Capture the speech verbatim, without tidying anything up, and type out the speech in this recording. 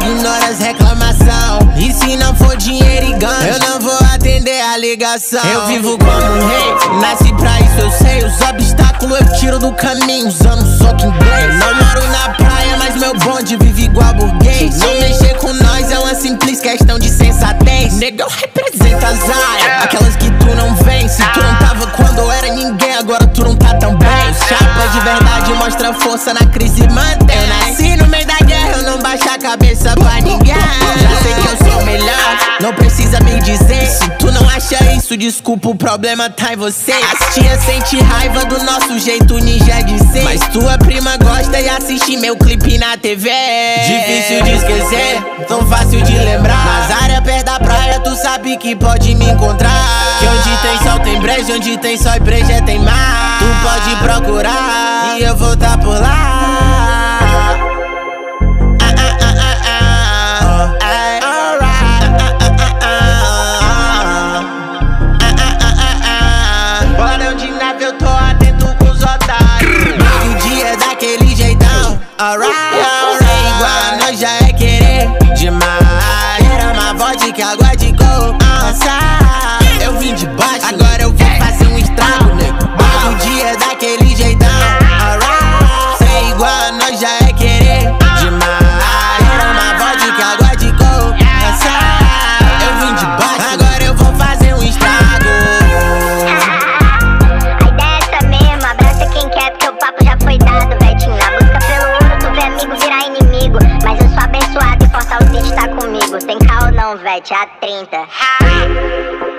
ignora as reclamação. E se não for dinheiro e ganho, eu não vou atender a ligação. Eu vivo como um rei, nasci pra isso, eu sei. Os obstáculos eu tiro do caminho, usando soco inglês. Não moro na praia, mas meu bonde vive igual burguês. Não mexer com nós é uma simples questão de sensatez. Negão representa as áreas, aquelas que tu não vence. Tu não tava quando eu era ninguém, agora tu não tá tão bem. Os chapas de verdade mostram força na crise e mantém. Eu nasci no meio da guerra, eu não baixo a cabeça pra ninguém. Já sei que eu sou melhor, não precisa me dizer. Se tu não acha isso, desculpa, o problema tá em você. As tia sente raiva do nosso jeito ninja de ser, mas tua prima gosta e assiste meu clipe na tê vê. Difícil de esquecer, tão fácil de lembrar. Nas áreas perto da praia, tu sabe que pode me encontrar. Que onde tem sol tem breja, onde tem sol e breja tem mar. Tu pode procurar e eu vou tá por lá. Alright, alright, igual a nós já é querer demais. Era uma vodka, água de coco, passar. Eu vim de baixo, agora eu vou fazer um estrago, nego. Todo dia é daquele jeitão. Alright, sei igual a nós já é querer demais. Era uma vodka, água de coco, passar. Eu vim de baixo, agora eu vou fazer um estrago. A ideia é essa mesmo, abraça quem quer, porque o papo já foi dado, vetinho. Virar inimigo, mas eu sou abençoado e Fortaleza está comigo. Tem caô não, véi, a trinta.